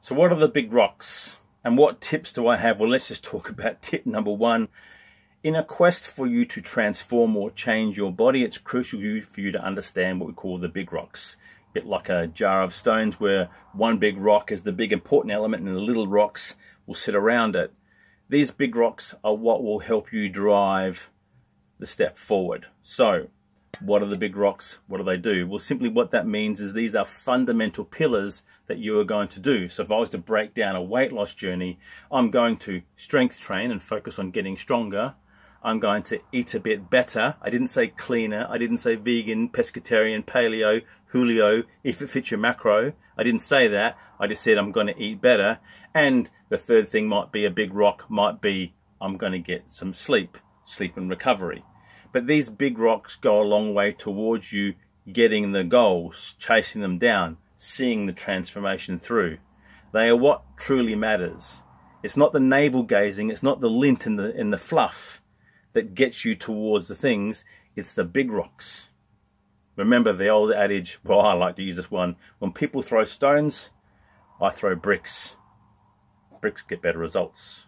So what are the big rocks and what tips do I have? Well, let's just talk about tip number one. In a quest for you to transform or change your body, it's crucial for you to understand what we call the big rocks. A bit like a jar of stones where one big rock is the big important element and the little rocks will sit around it. These big rocks are what will help you drive the step forward. So what are the big rocks? What do they do? Well, simply what that means is these are fundamental pillars that you are going to do. So if I was to break down a weight loss journey, I'm going to strength train and focus on getting stronger. I'm going to eat a bit better. I didn't say cleaner. I didn't say vegan, pescatarian, paleo, Julio, if it fits your macro. I didn't say that. I just said I'm going to eat better. And the third thing might be a big rock, might be I'm going to get some sleep and recovery. But these big rocks go a long way towards you getting the goals, chasing them down, seeing the transformation through. They are what truly matters. It's not the navel gazing. It's not the lint in the fluff that gets you towards the things, it's the big rocks. Remember the old adage, well, I like to use this one, when people throw stones, I throw bricks. Bricks get better results.